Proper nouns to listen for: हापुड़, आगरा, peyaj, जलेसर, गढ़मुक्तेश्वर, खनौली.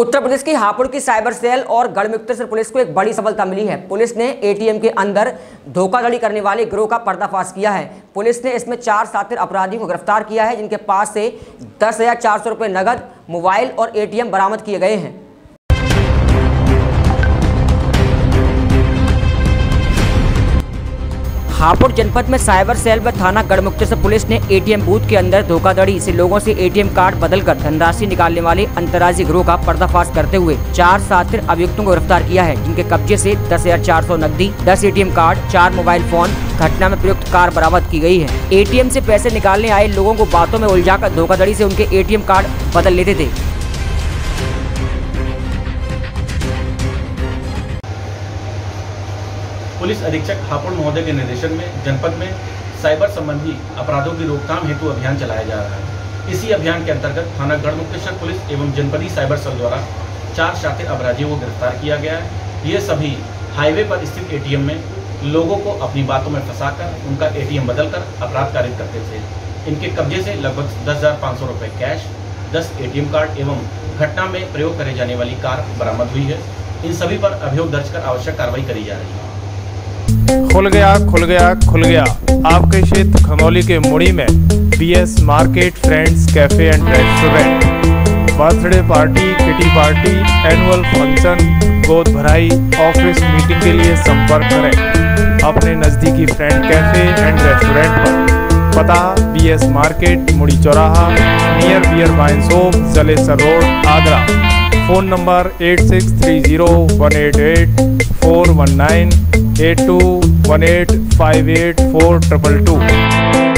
उत्तर प्रदेश की हापुड़ की cyber cell और गढ़मुक्तेश्वर पुलिस को एक बड़ी सफलता मिली है। पुलिस ने एटीएम के अंदर धोखाधड़ी करने वाले गिरोह का पर्दाफाश किया है। पुलिस ने इसमें 4 शातिर अपराधियों को गिरफ्तार किया है, जिनके पास से 10,400 रुपये नगद, मोबाइल और एटीएम बरामद किए गए हैं। हापुड़ जनपद में साइबर सेल व थाना गढ़मुक्तेश्वर पुलिस ने एटीएम बूथ के अंदर धोखाधड़ी से लोगों से एटीएम कार्ड बदलकर धनराशि निकालने वाले अंतर्राज्यीय गिरोह का पर्दाफाश करते हुए 4 शातिर अभियुक्तों को गिरफ्तार किया है, जिनके कब्जे से 10,400 नकदी, 10 एटीएम कार्ड, 4 मोबाइल फोन, घटना में प्रयुक्त कार बरामद की गई है। एटीएम से पैसे निकालने आए लोगों को बातों में उलझाकर धोखाधड़ी से उनके एटीएम कार्ड बदल लेते थे। पुलिस अधीक्षक हापुड़ महोदय के निर्देशन में जनपद में साइबर संबंधी अपराधों की रोकथाम हेतु अभियान चलाया जा रहा है। इसी अभियान के अंतर्गत थाना गढ़मुक्तेश्वर पुलिस एवं जनपदी साइबर सेल द्वारा 4 शातिर अपराधियों को गिरफ्तार किया गया है। ये सभी हाईवे पर स्थित एटीएम में लोगों को अपनी बातों में फंसाकर उनका एटीएम बदलकर अपराध कार्य करते थे। इनके कब्जे से लगभग 10,500 रुपये कैश, 10 एटीएम कार्ड एवं घटना में प्रयोग करे जाने वाली कार बरामद हुई है। इन सभी पर अभियोग दर्ज कर आवश्यक कार्रवाई करी जा रही है। खुल गया खुल गया खुल गया आपके क्षेत्र खनौली के मुड़ी में BS market, friends cafe and restaurant. Birthday party, kitty party, annual function, गोद भराई, ऑफिस मीटिंग के लिए संपर्क करें अपने नजदीकी फ्रेंड कैफे एंड रेस्टोरेंट पर। पता बीएस मार्केट, मुड़ी चौराहा, near beer wine shop, जलेसर road, आगरा। Phone number 86301884198218584222।